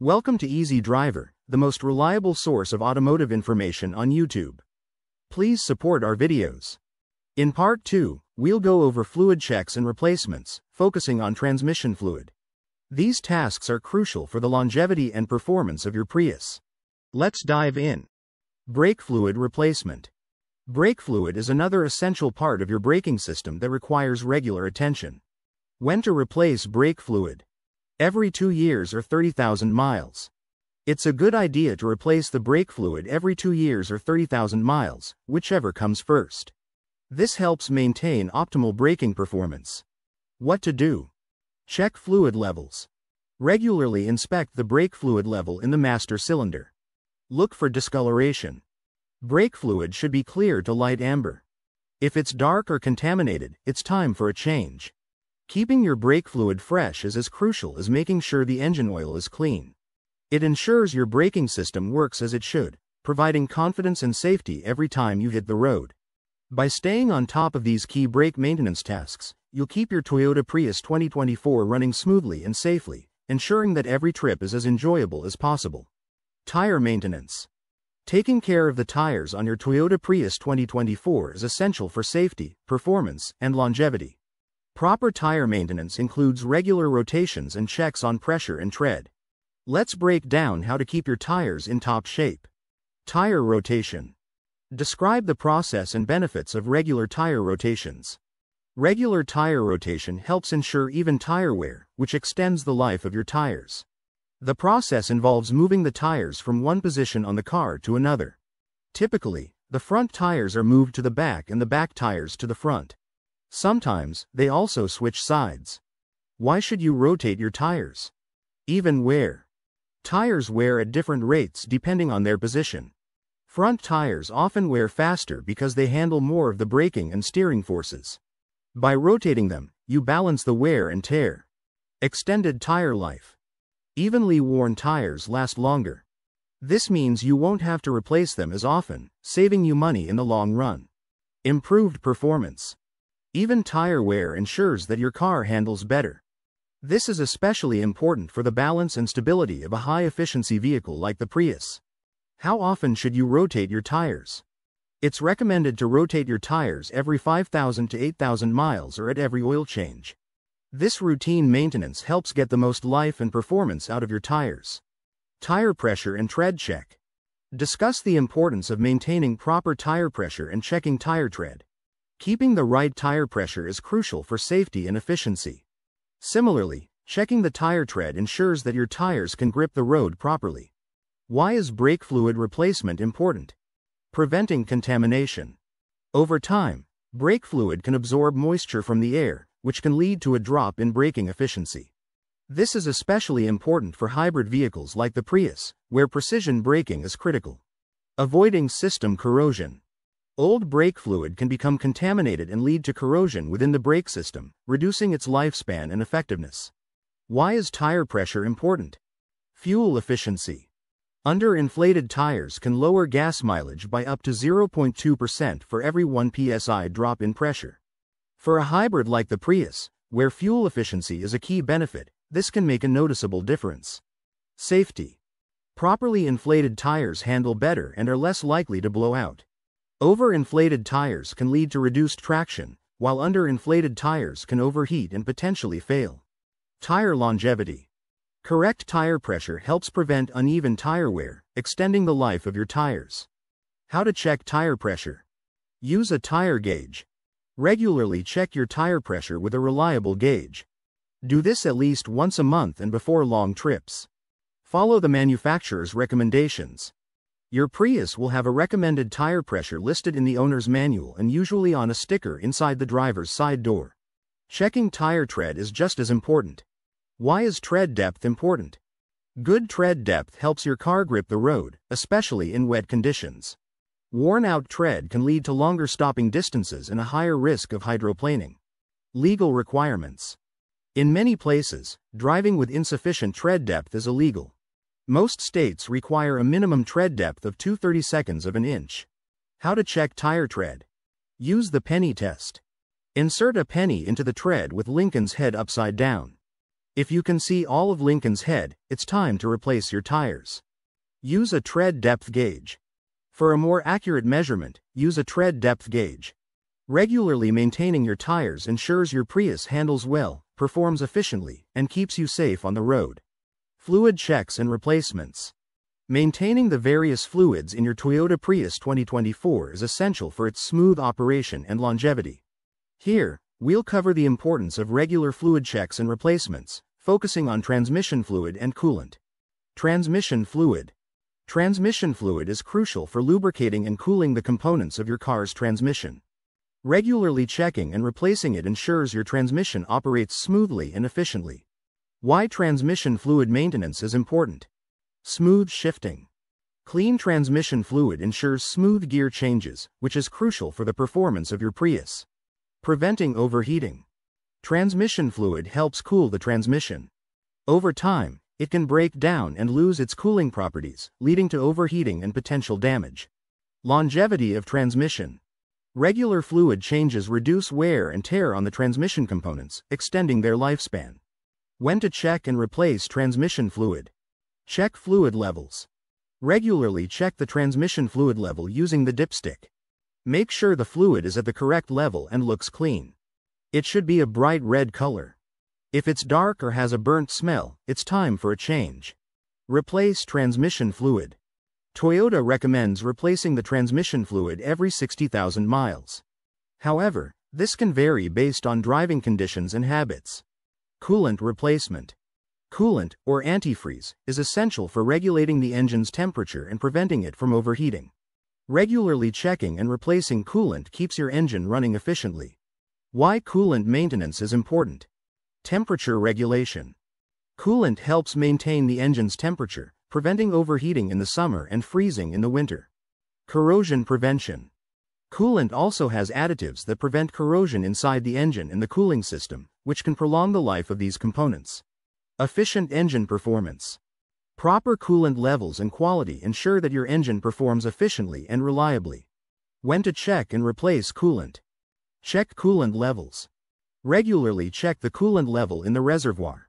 Welcome to Easy Driver, the most reliable source of automotive information on YouTube. Please support our videos. In part 2, we'll go over fluid checks and replacements, focusing on transmission fluid. These tasks are crucial for the longevity and performance of your Prius. Let's dive in. Brake fluid replacement. Brake fluid is another essential part of your braking system that requires regular attention. When to replace brake fluid? Every 2 years or 30,000 miles. It's a good idea to replace the brake fluid every 2 years or 30,000 miles, whichever comes first. This helps maintain optimal braking performance. What to do? Check fluid levels. Regularly inspect the brake fluid level in the master cylinder. Look for discoloration. Brake fluid should be clear to light amber. If it's dark or contaminated, it's time for a change. Keeping your brake fluid fresh is as crucial as making sure the engine oil is clean. It ensures your braking system works as it should, providing confidence and safety every time you hit the road. By staying on top of these key brake maintenance tasks, you'll keep your Toyota Prius 2024 running smoothly and safely, ensuring that every trip is as enjoyable as possible. Tire maintenance. Taking care of the tires on your Toyota Prius 2024 is essential for safety, performance, and longevity. Proper tire maintenance includes regular rotations and checks on pressure and tread. Let's break down how to keep your tires in top shape. Tire rotation. Describe the process and benefits of regular tire rotations. Regular tire rotation helps ensure even tire wear, which extends the life of your tires. The process involves moving the tires from one position on the car to another. Typically, the front tires are moved to the back and the back tires to the front. Sometimes, they also switch sides. Why should you rotate your tires? Even wear. Tires wear at different rates depending on their position. Front tires often wear faster because they handle more of the braking and steering forces. By rotating them, you balance the wear and tear. Extended tire life. Evenly worn tires last longer. This means you won't have to replace them as often, saving you money in the long run. Improved performance. Even tire wear ensures that your car handles better. This is especially important for the balance and stability of a high-efficiency vehicle like the Prius. How often should you rotate your tires? It's recommended to rotate your tires every 5,000 to 8,000 miles or at every oil change. This routine maintenance helps get the most life and performance out of your tires. Tire pressure and tread check. Discuss the importance of maintaining proper tire pressure and checking tire tread. Keeping the right tire pressure is crucial for safety and efficiency. Similarly, checking the tire tread ensures that your tires can grip the road properly. Why is brake fluid replacement important? Preventing contamination. Over time, brake fluid can absorb moisture from the air, which can lead to a drop in braking efficiency. This is especially important for hybrid vehicles like the Prius, where precision braking is critical. Avoiding system corrosion. Old brake fluid can become contaminated and lead to corrosion within the brake system, reducing its lifespan and effectiveness. Why is tire pressure important? Fuel efficiency. Underinflated tires can lower gas mileage by up to 0.2% for every 1 psi drop in pressure. For a hybrid like the Prius, where fuel efficiency is a key benefit, this can make a noticeable difference. Safety. Properly inflated tires handle better and are less likely to blow out. Overinflated tires can lead to reduced traction, while underinflated tires can overheat and potentially fail. Tire longevity. Correct tire pressure helps prevent uneven tire wear, extending the life of your tires. How to check tire pressure? Use a tire gauge. Regularly check your tire pressure with a reliable gauge. Do this at least once a month and before long trips. Follow the manufacturer's recommendations. Your Prius will have a recommended tire pressure listed in the owner's manual and usually on a sticker inside the driver's side door. Checking tire tread is just as important. Why is tread depth important? Good tread depth helps your car grip the road, especially in wet conditions. Worn-out tread can lead to longer stopping distances and a higher risk of hydroplaning. Legal requirements. In many places, driving with insufficient tread depth is illegal. Most states require a minimum tread depth of 2/32 of an inch. How to check tire tread? Use the penny test. Insert a penny into the tread with Lincoln's head upside down. If you can see all of Lincoln's head, it's time to replace your tires. Use a tread depth gauge. For a more accurate measurement, use a tread depth gauge. Regularly maintaining your tires ensures your Prius handles well, performs efficiently, and keeps you safe on the road. Fluid checks and replacements. Maintaining the various fluids in your Toyota Prius 2024 is essential for its smooth operation and longevity. Here, we'll cover the importance of regular fluid checks and replacements, focusing on transmission fluid and coolant. Transmission fluid. Transmission fluid is crucial for lubricating and cooling the components of your car's transmission. Regularly checking and replacing it ensures your transmission operates smoothly and efficiently. Why transmission fluid maintenance is important. Smooth shifting. Clean transmission fluid ensures smooth gear changes, which is crucial for the performance of your Prius. Preventing overheating. Transmission fluid helps cool the transmission. Over time, it can break down and lose its cooling properties, leading to overheating and potential damage. Longevity of transmission. Regular fluid changes reduce wear and tear on the transmission components, extending their lifespan. When to check and replace transmission fluid. Check fluid levels. Regularly check the transmission fluid level using the dipstick. Make sure the fluid is at the correct level and looks clean. It should be a bright red color. If it's dark or has a burnt smell, it's time for a change. Replace transmission fluid. Toyota recommends replacing the transmission fluid every 60,000 miles. However, this can vary based on driving conditions and habits. Coolant replacement. Coolant, or antifreeze, is essential for regulating the engine's temperature and preventing it from overheating. Regularly checking and replacing coolant keeps your engine running efficiently. Why coolant maintenance is important. Temperature regulation. Coolant helps maintain the engine's temperature, preventing overheating in the summer and freezing in the winter. Corrosion prevention. Coolant also has additives that prevent corrosion inside the engine and the cooling system, which can prolong the life of these components. Efficient engine performance. Proper coolant levels and quality ensure that your engine performs efficiently and reliably. When to check and replace coolant. Check coolant levels. Regularly check the coolant level in the reservoir.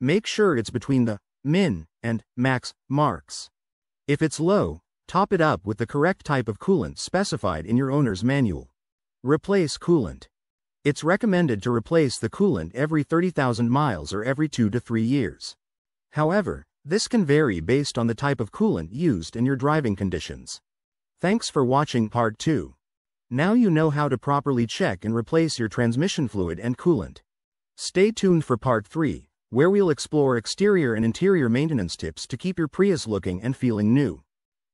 Make sure it's between the min and max marks. If it's low, top it up with the correct type of coolant specified in your owner's manual. Replace coolant. It's recommended to replace the coolant every 30,000 miles or every 2 to 3 years. However, this can vary based on the type of coolant used and your driving conditions. Thanks for watching part 2. Now you know how to properly check and replace your transmission fluid and coolant. Stay tuned for part 3. Where we'll explore exterior and interior maintenance tips to keep your Prius looking and feeling new.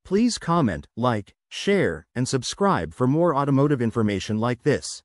Please comment, like, share, and subscribe for more automotive information like this.